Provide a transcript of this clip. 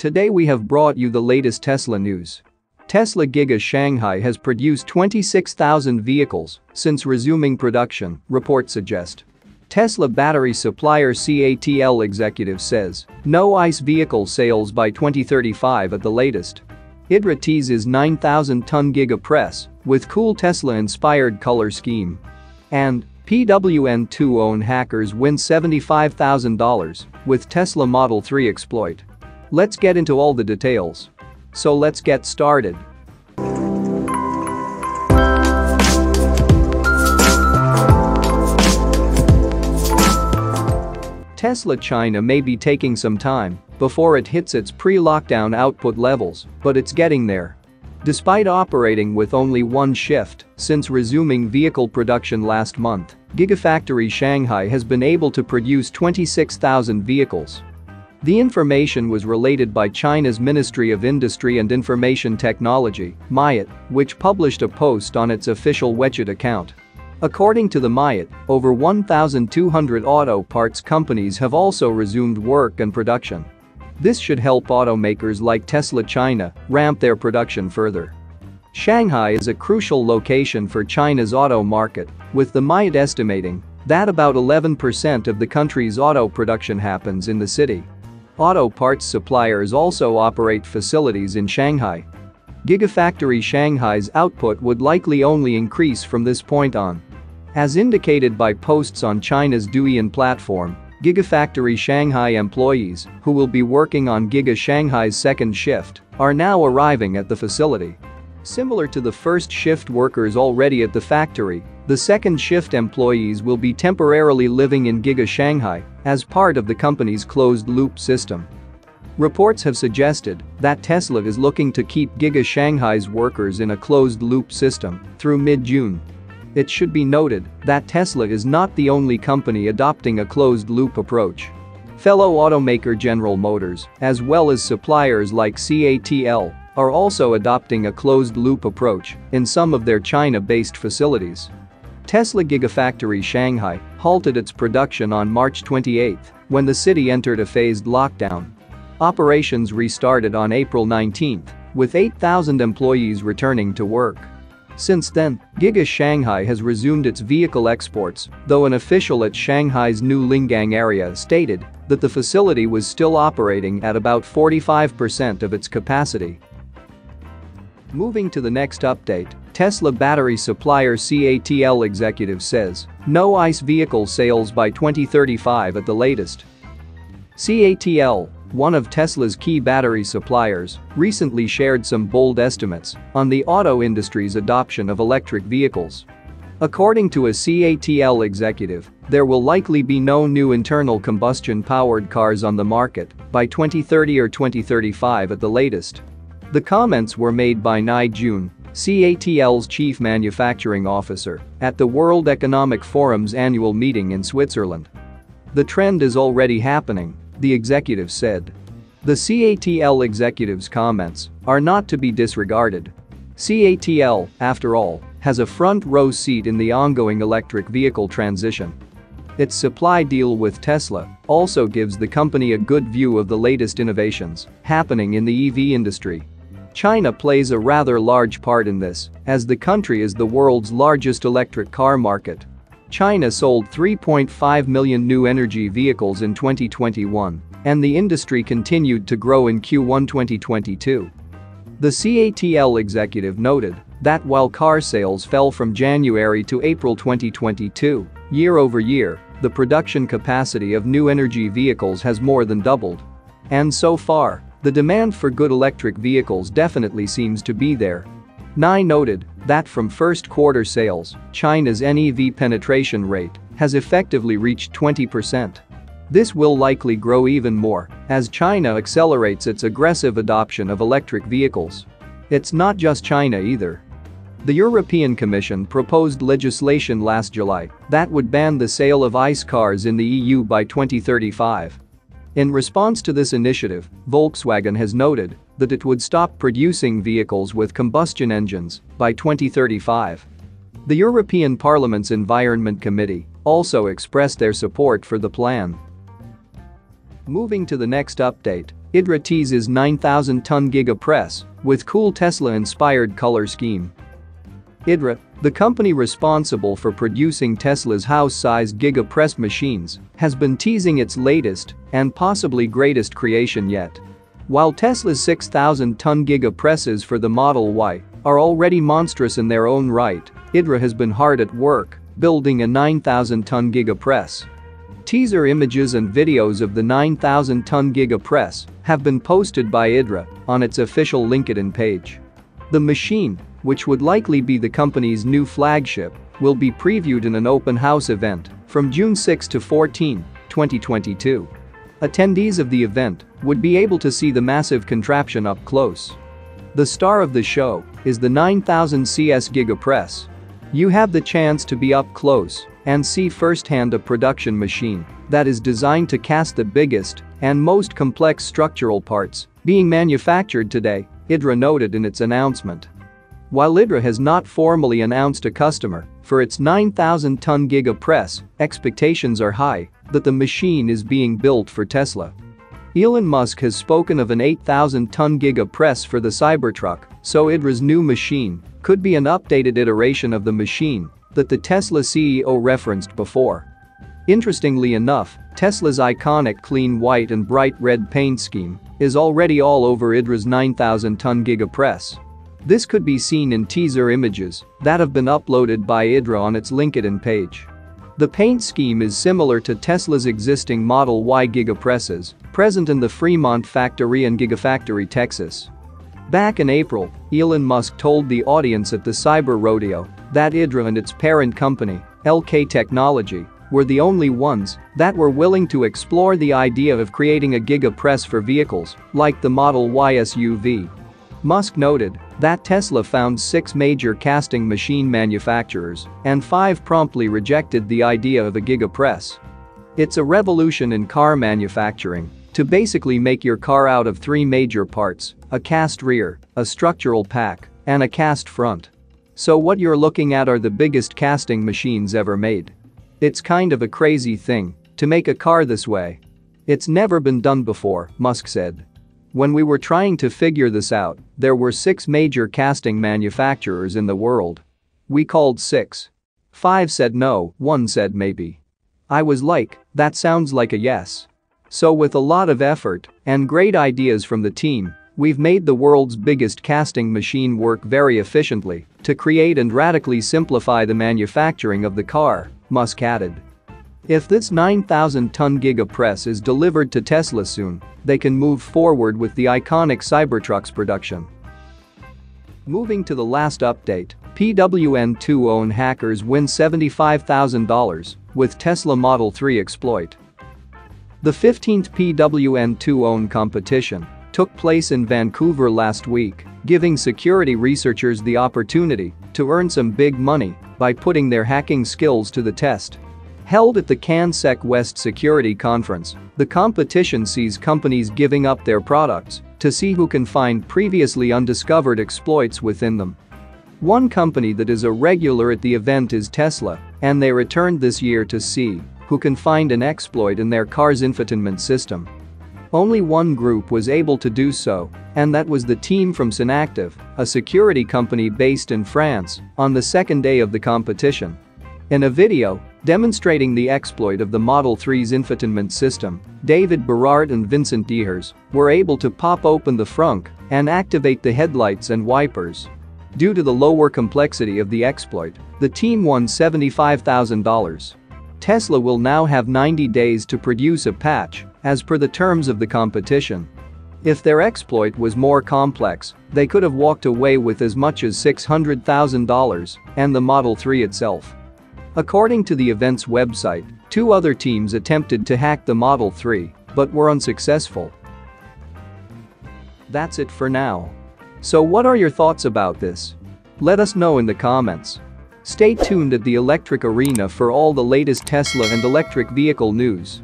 Today we have brought you the latest Tesla news. Tesla Giga Shanghai has produced 26,000 vehicles since resuming production, reports suggest. Tesla battery supplier CATL executive says, no ICE vehicle sales by 2035 at the latest. Idra teases 9,000-ton Giga Press with cool Tesla-inspired color scheme. And Pwn2Own hackers win $75,000 with Tesla Model 3 exploit. Let's get into all the details. So let's get started. Tesla China may be taking some time before it hits its pre-lockdown output levels, but it's getting there. Despite operating with only one shift since resuming vehicle production last month, Gigafactory Shanghai has been able to produce 26,000 vehicles. The information was relayed by China's Ministry of Industry and Information Technology, MIIT, which published a post on its official WeChat account. According to the MIIT, over 1,200 auto parts companies have also resumed work and production. This should help automakers like Tesla China ramp their production further. Shanghai is a crucial location for China's auto market, with the MIIT estimating that about 11% of the country's auto production happens in the city. Auto parts suppliers also operate facilities in Shanghai. Gigafactory Shanghai's output would likely only increase from this point on. As indicated by posts on China's Douyin platform, Gigafactory Shanghai employees, who will be working on Giga Shanghai's second shift, are now arriving at the facility. Similar to the first shift workers already at the factory, the second shift employees will be temporarily living in Giga Shanghai as part of the company's closed-loop system. Reports have suggested that Tesla is looking to keep Giga Shanghai's workers in a closed-loop system through mid-June. It should be noted that Tesla is not the only company adopting a closed-loop approach. Fellow automaker General Motors, as well as suppliers like CATL, are also adopting a closed-loop approach in some of their China-based facilities. Tesla Gigafactory Shanghai halted its production on March 28 when the city entered a phased lockdown. Operations restarted on April 19, with 8,000 employees returning to work. Since then, Giga Shanghai has resumed its vehicle exports, though an official at Shanghai's New Lingang area stated that the facility was still operating at about 45% of its capacity. Moving to the next update, Tesla battery supplier CATL executive says, no ICE vehicle sales by 2035 at the latest. CATL, one of Tesla's key battery suppliers, recently shared some bold estimates on the auto industry's adoption of electric vehicles. According to a CATL executive, there will likely be no new internal combustion-powered cars on the market by 2030 or 2035 at the latest. The comments were made by Nai Jun, CATL's chief manufacturing officer, at the World Economic Forum's annual meeting in Switzerland. The trend is already happening, the executive said. The CATL executive's comments are not to be disregarded. CATL, after all, has a front-row seat in the ongoing electric vehicle transition. Its supply deal with Tesla also gives the company a good view of the latest innovations happening in the EV industry. China plays a rather large part in this, as the country is the world's largest electric car market. China sold 3.5 million new energy vehicles in 2021, and the industry continued to grow in Q1 2022. The CATL executive noted that while car sales fell from January to April 2022, year over year, the production capacity of new energy vehicles has more than doubled. And so far, the demand for good electric vehicles definitely seems to be there. Nai noted that from first quarter sales, China's NEV penetration rate has effectively reached 20%. This will likely grow even more as China accelerates its aggressive adoption of electric vehicles. It's not just China either. The European Commission proposed legislation last July that would ban the sale of ICE cars in the EU by 2035. In response to this initiative, Volkswagen has noted that it would stop producing vehicles with combustion engines by 2035. The European Parliament's Environment Committee also expressed their support for the plan. Moving to the next update, Idra teases 9,000-ton Giga Press with cool Tesla-inspired color scheme. Idra, the company responsible for producing Tesla's house-sized Giga Press machines, has been teasing its latest and possibly greatest creation yet. While Tesla's 6,000-ton Giga Presses for the Model Y are already monstrous in their own right, Idra has been hard at work building a 9,000-ton Giga Press. Teaser images and videos of the 9,000-ton Giga Press have been posted by Idra on its official LinkedIn page. The machine, which would likely be the company's new flagship, will be previewed in an open house event from June 6 to 14, 2022. Attendees of the event would be able to see the massive contraption up close. The star of the show is the 9,000 CS Giga Press. You have the chance to be up close and see firsthand a production machine that is designed to cast the biggest and most complex structural parts being manufactured today, Idra noted in its announcement. While Idra has not formally announced a customer for its 9,000-ton Giga Press, expectations are high that the machine is being built for Tesla. Elon Musk has spoken of an 8,000-ton Giga Press for the Cybertruck, so Idra's new machine could be an updated iteration of the machine that the Tesla CEO referenced before. Interestingly enough, Tesla's iconic clean white and bright red paint scheme is already all over Idra's 9,000-ton Giga Press. This could be seen in teaser images that have been uploaded by Idra on its LinkedIn page. The paint scheme is similar to Tesla's existing Model Y Gigapresses present in the Fremont factory and Gigafactory, Texas. Back in April, Elon Musk told the audience at the Cyber Rodeo that Idra and its parent company, lk Technology, were the only ones that were willing to explore the idea of creating a Giga Press for vehicles like the Model Y SUV. Musk noted that Tesla found 6 major casting machine manufacturers and 5 promptly rejected the idea of a Giga Press. It's a revolution in car manufacturing to basically make your car out of 3 major parts, a cast rear, a structural pack, and a cast front. So what you're looking at are the biggest casting machines ever made. It's kind of a crazy thing to make a car this way. It's never been done before, Musk said. When we were trying to figure this out, there were 6 major casting manufacturers in the world. We called 6. 5 said no, 1 said maybe. I was like, that sounds like a yes. So with a lot of effort and great ideas from the team, we've made the world's biggest casting machine work very efficiently to create and radically simplify the manufacturing of the car, Musk added. If this 9,000-ton Giga Press is delivered to Tesla soon, they can move forward with the iconic Cybertruck's production. Moving to the last update, Pwn2Own hackers win $75,000 with Tesla Model 3 exploit. The 15th Pwn2Own competition took place in Vancouver last week, giving security researchers the opportunity to earn some big money by putting their hacking skills to the test. Held at the CanSec West Security Conference, the competition sees companies giving up their products to see who can find previously undiscovered exploits within them. One company that is a regular at the event is Tesla, and they returned this year to see who can find an exploit in their car's infotainment system. Only one group was able to do so, and that was the team from SynActive, a security company based in France, on the second day of the competition. In a video demonstrating the exploit of the Model 3's infotainment system, David Berard and Vincent Dehars were able to pop open the frunk and activate the headlights and wipers. Due to the lower complexity of the exploit, the team won $75,000. Tesla will now have 90 days to produce a patch, as per the terms of the competition. If their exploit was more complex, they could have walked away with as much as $600,000 and the Model 3 itself. According to the event's website, 2 other teams attempted to hack the Model 3, but were unsuccessful. That's it for now. So what are your thoughts about this? Let us know in the comments. Stay tuned at the electric arena for all the latest Tesla and electric vehicle news.